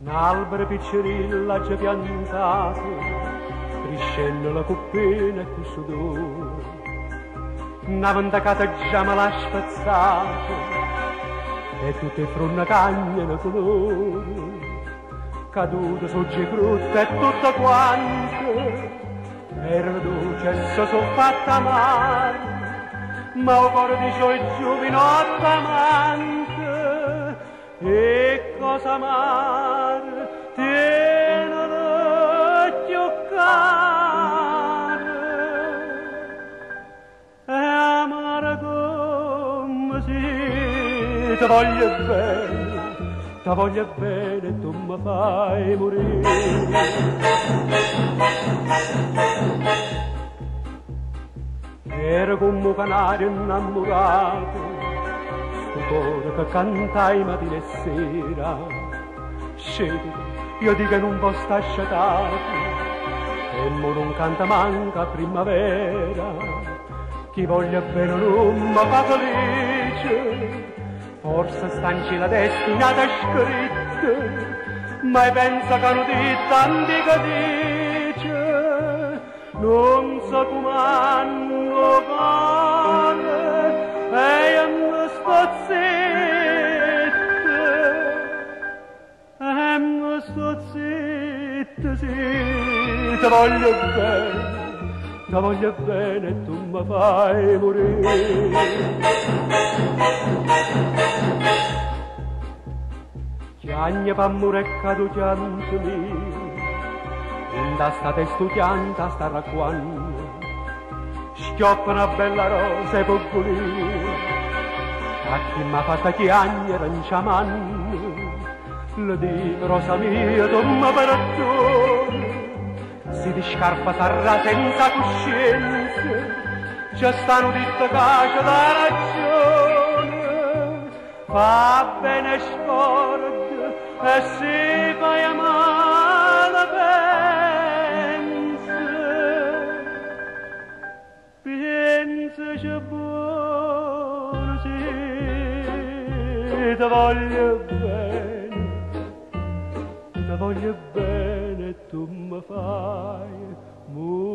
Un'albero piccerilla c'è piantato, striscendo la coppina con sudore. Una ventacata già me l'ha spazzato, e tutte frunne cagnano colore. Cadute sugge frutta e tutto quanto, per duce se sono fatta male, ma ho cuore di suoi giovinotto amante, e cosa male? Tenere giocare e amare come si ti voglio bene tu mi fai morire ero come un canario innamorato stupore che cantai mattina e sera scegli io dico non posso asciutarti e mo non canta manca primavera chi voglia bene non mi fa felice forse stanci la destinata scritta ma pensa che non ti tanti che dice non so com'hanno fare e io mi sto zitta e mi sto zitta sì ti voglio bene e tu mi fai morire Chiagna pammurecca tu chiantami, inda state studianta starà quando, schioppa una bella rosa e popolina, a chi m'ha fatta chiagna ranciamanno, lo dico rosa mia, tomma perdone, si di scarpa sarà senza coscienza, c'è stanno ditta cacio da ragione, fa bene scorda, E se vai a male pensa c'è buono sì, ti voglio bene tu mi fai